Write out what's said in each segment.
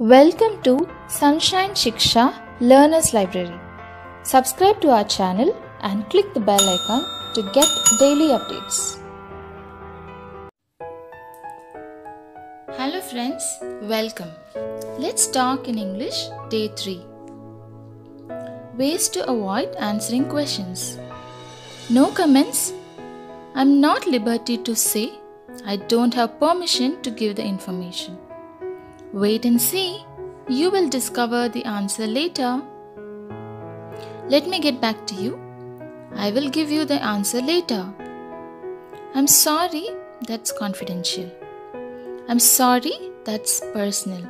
Welcome to Sunshine Shiksha Learners Library. Subscribe to our channel and click the bell icon to get daily updates. Hello friends, welcome. Let's talk in English Day 3. Ways to avoid answering questions. No comments. I'm not at liberty to say. I don't have permission to give the information. Wait and see. You will discover the answer later. Let me get back to you. I will give you the answer later. I'm sorry, that's confidential. I'm sorry, that's personal.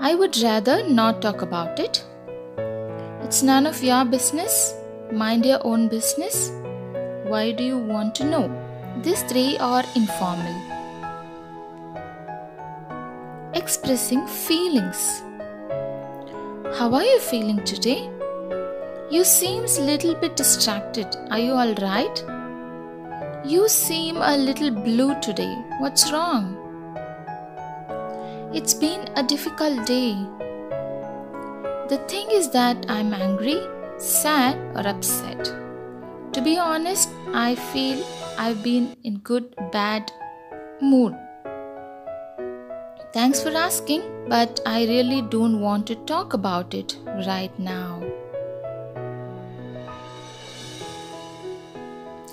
I would rather not talk about it. It's none of your business. Mind your own business. Why do you want to know? These three are informal. Expressing feelings. How are you feeling today? You seem a little bit distracted. Are you alright? You seem a little blue today. What's wrong? It's been a difficult day. The thing is that I'm angry, sad or upset. To be honest, I feel I've been in good, bad mood. Thanks for asking, but I really don't want to talk about it right now.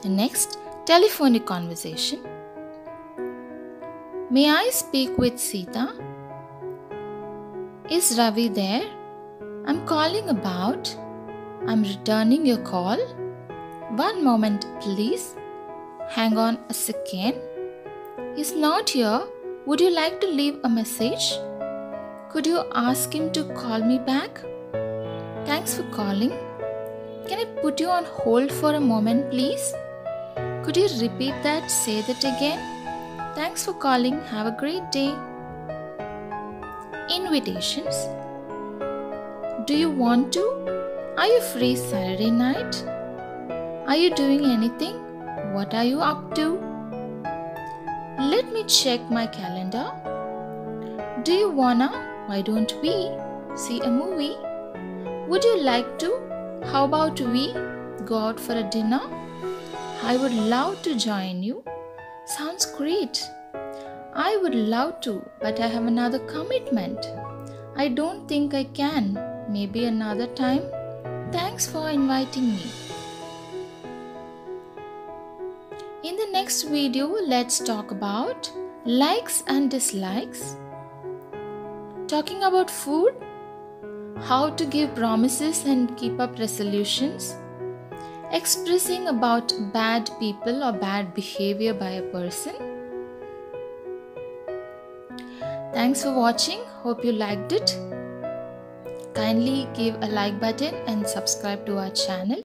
Next, telephonic conversation. May I speak with Sita? Is Ravi there? I'm calling about. I'm returning your call. One moment, please. Hang on a second. He's not here. Would you like to leave a message? Could you ask him to call me back? Thanks for calling. Can I put you on hold for a moment, please? Could you repeat that? Say that again. Thanks for calling. Have a great day. Invitations. Do you want to? Are you free Saturday night? Are you doing anything? What are you up to? Let me check my calendar. Do you wanna? Why don't we see a movie? Would you like to? How about we go out for a dinner? I would love to join you. Sounds great. I would love to, but I have another commitment. I don't think I can. Maybe another time. Thanks for inviting me. In the next video, let's talk about likes and dislikes. Talking about food, how to give promises and keep up resolutions, expressing about bad people or bad behavior by a person. Thanks for watching. Hope you liked it. Kindly give a like button and subscribe to our channel.